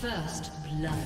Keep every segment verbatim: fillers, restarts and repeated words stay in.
First blood.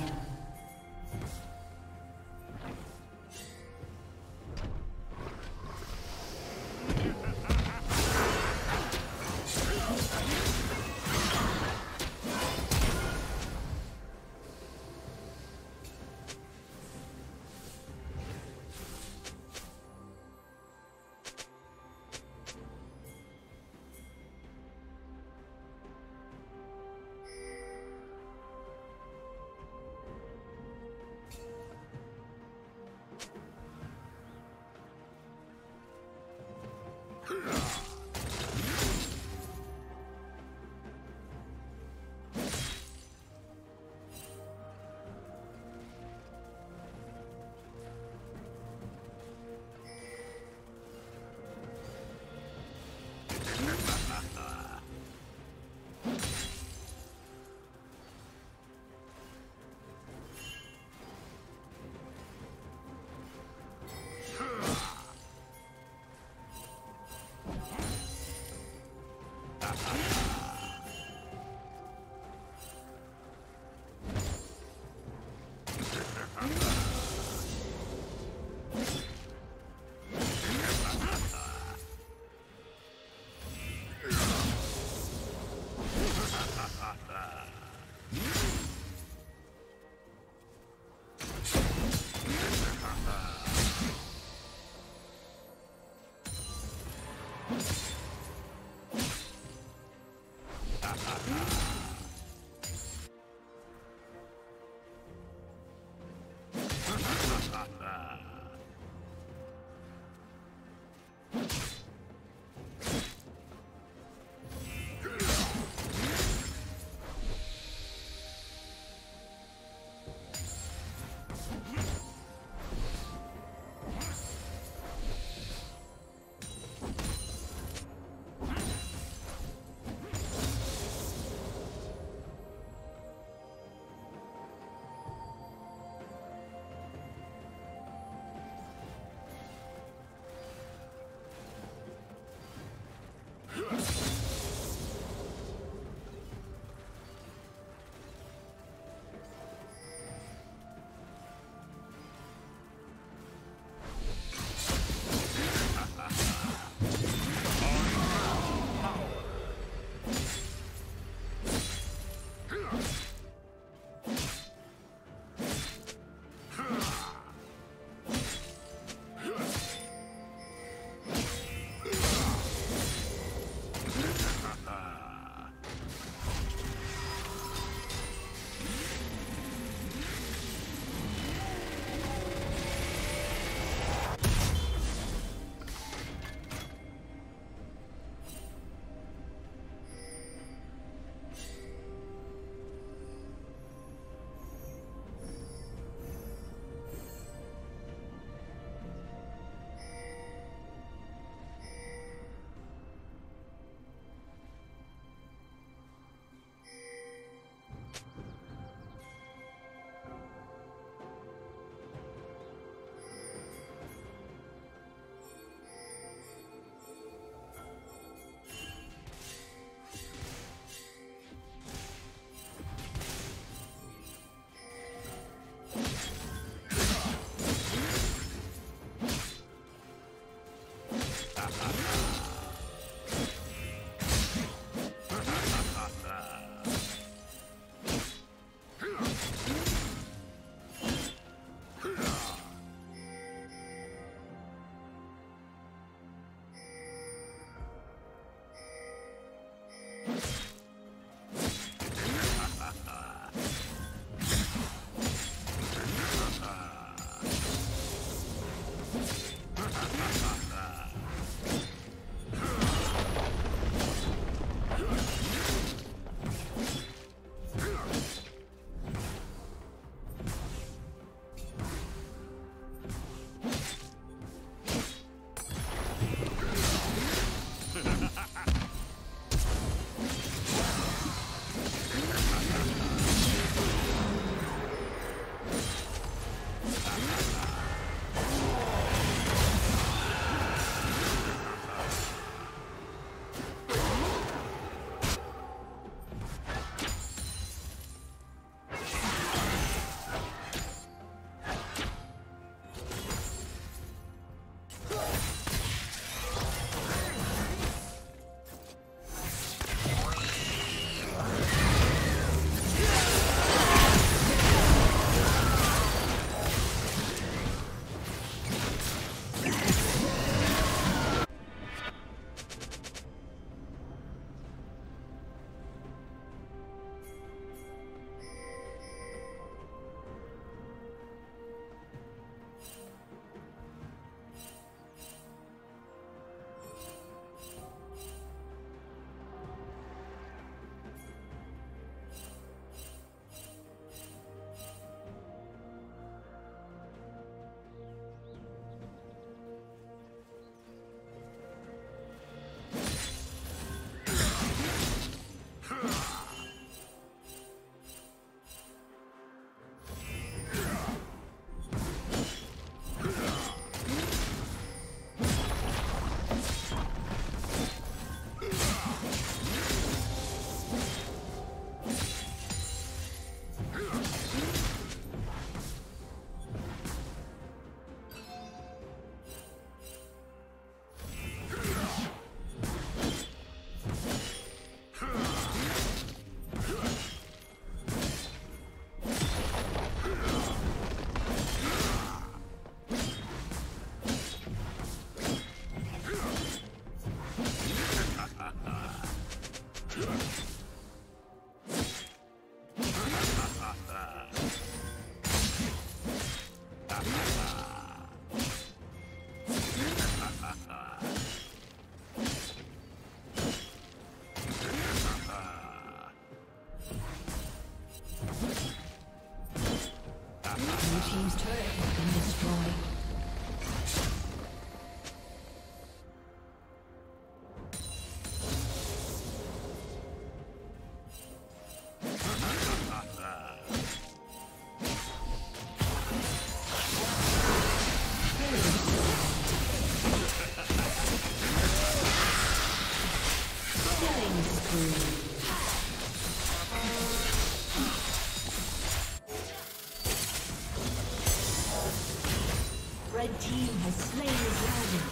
Red team has slain the dragon.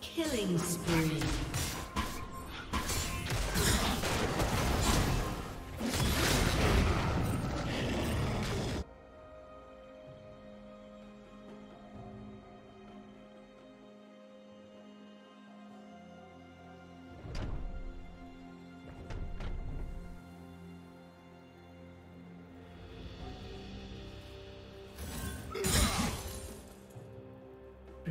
Killing spree.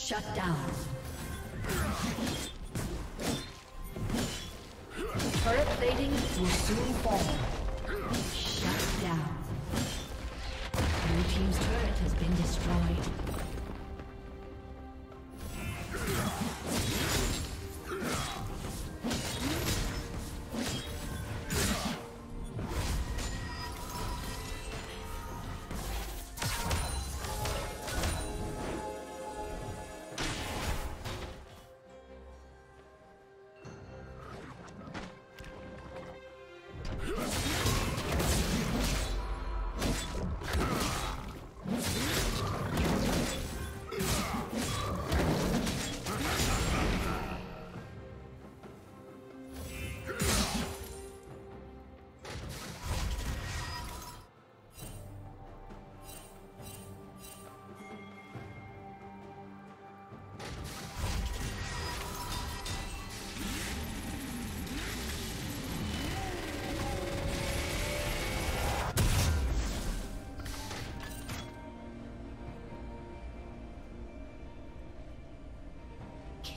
Shut down. Turret plating will soon fall. Shut down. Blue team's turret has been destroyed.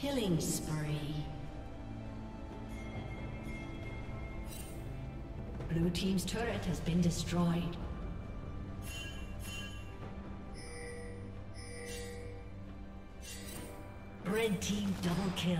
Killing spree. Blue team's turret has been destroyed. Red team double kill.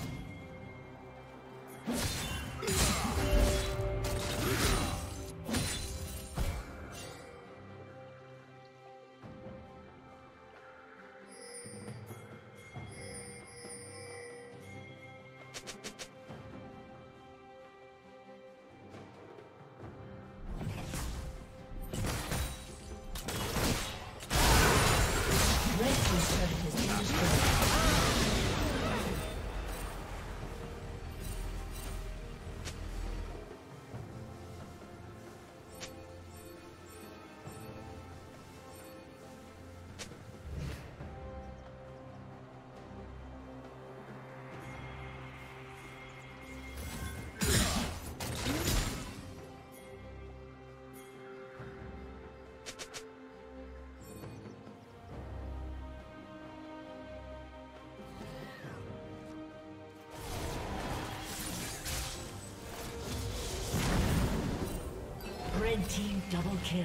Red team double kill.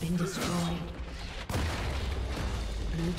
Been destroyed. Blue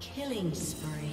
Killing spree.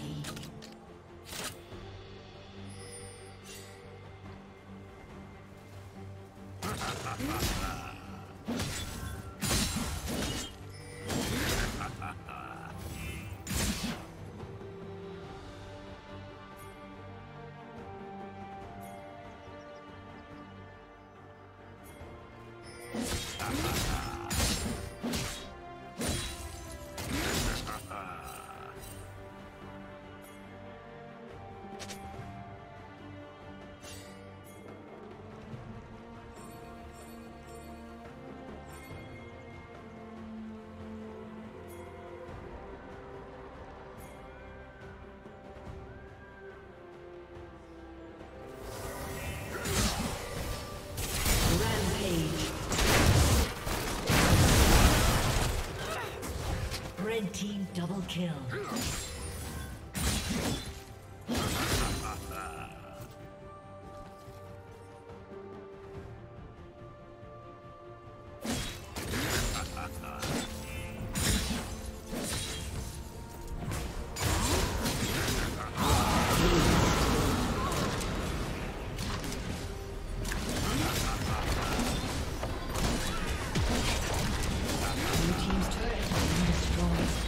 Team double kill. Blue team's turret has been destroyed.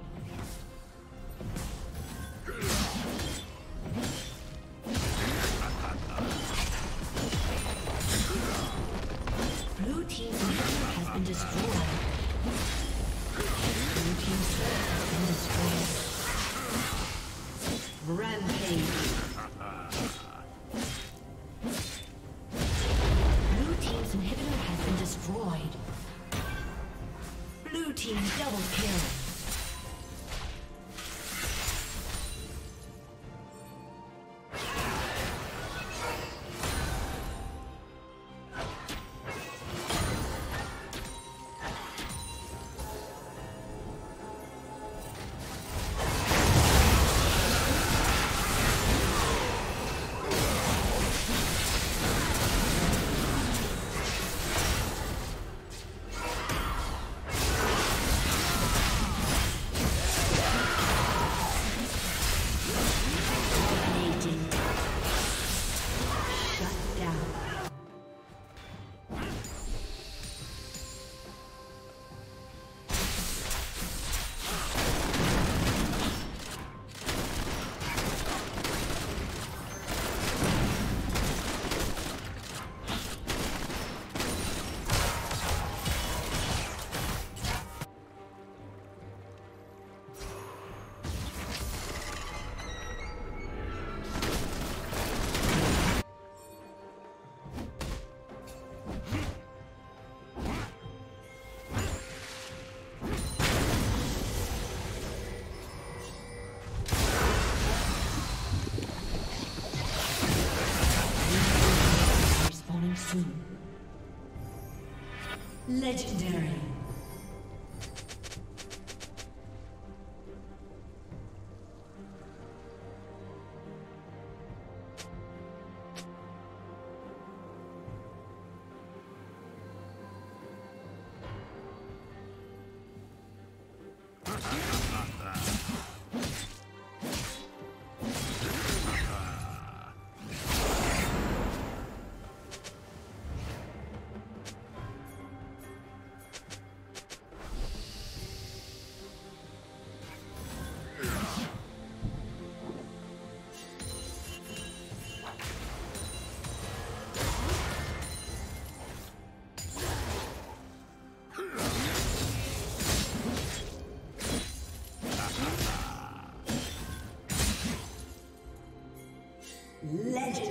Blue team's turret has been destroyed. Blue team's turret has been destroyed. Rampage. Team double kill. Legendary.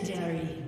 Legendary.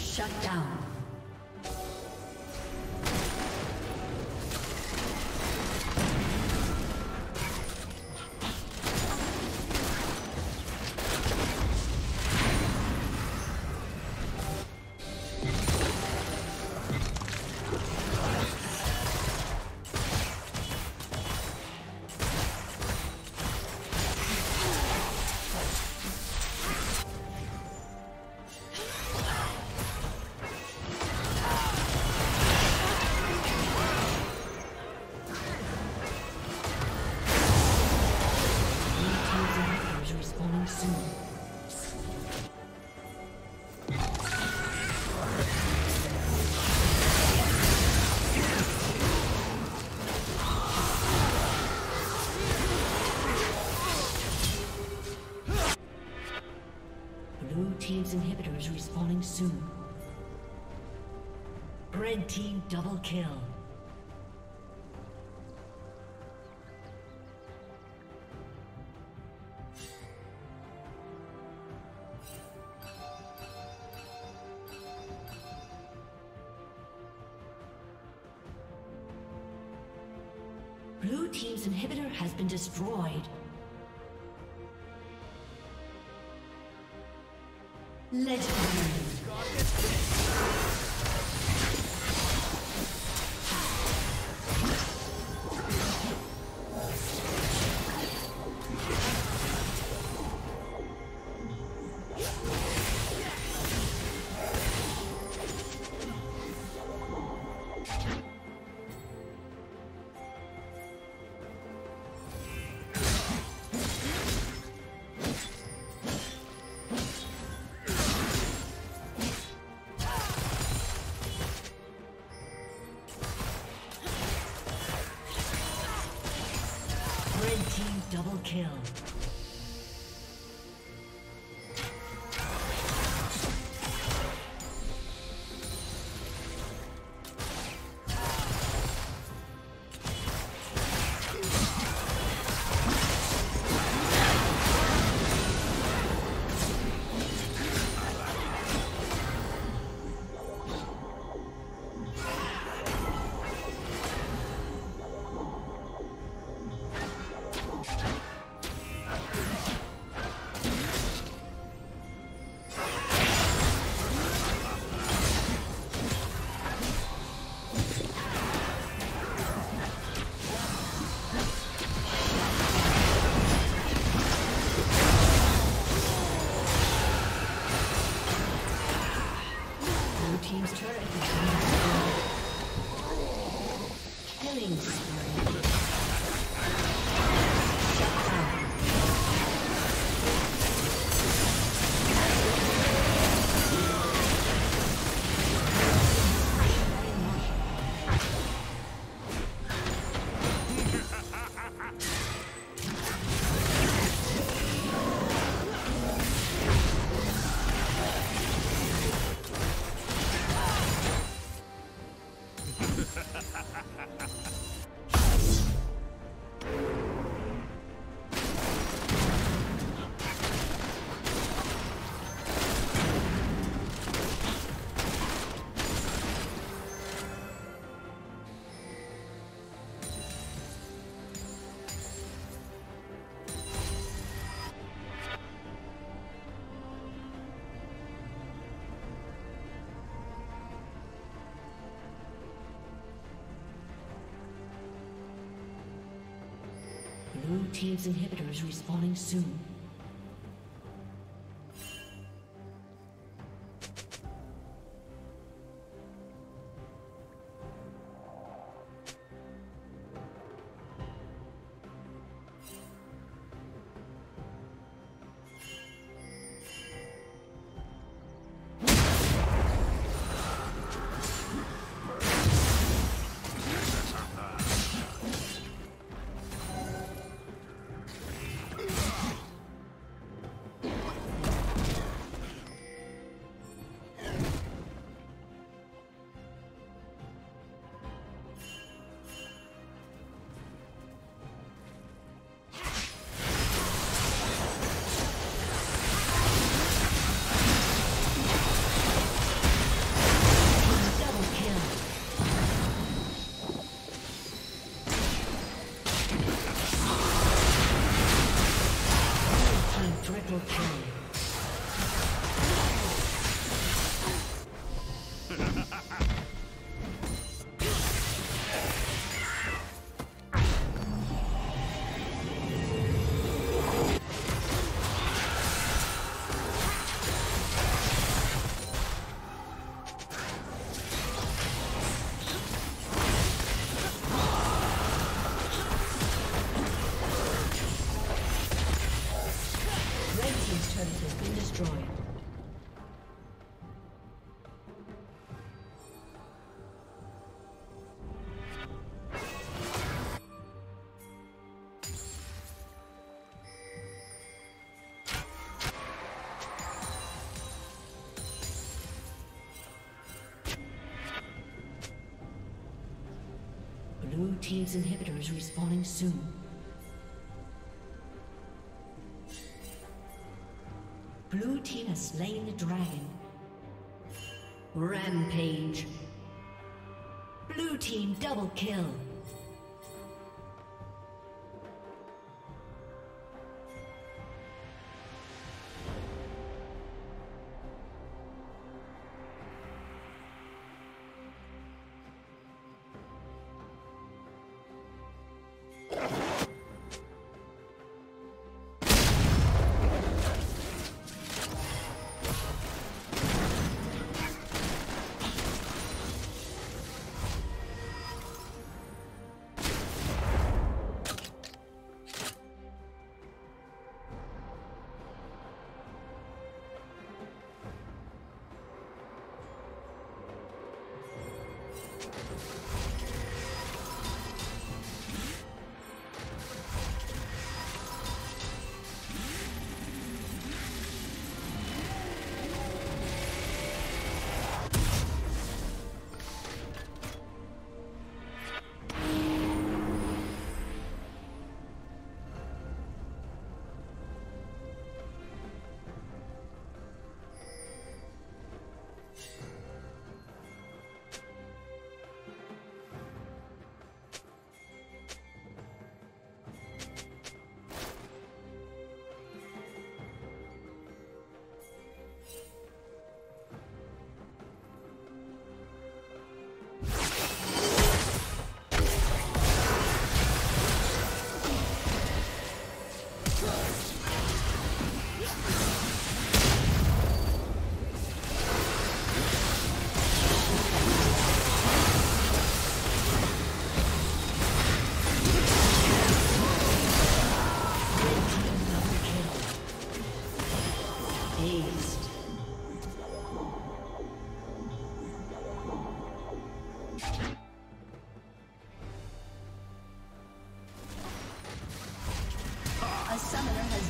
Shut down. Blue team's inhibitor is respawning soon. Red team double kill. Blue team's inhibitor has been destroyed. Legendary. Double kill. Team's turret is killing spree. Blue team's inhibitor is respawning soon. team's inhibitor is respawning soon. Blue team has slain the dragon. Rampage. Blue team double kill.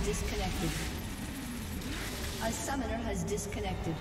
Disconnected. A summoner has disconnected.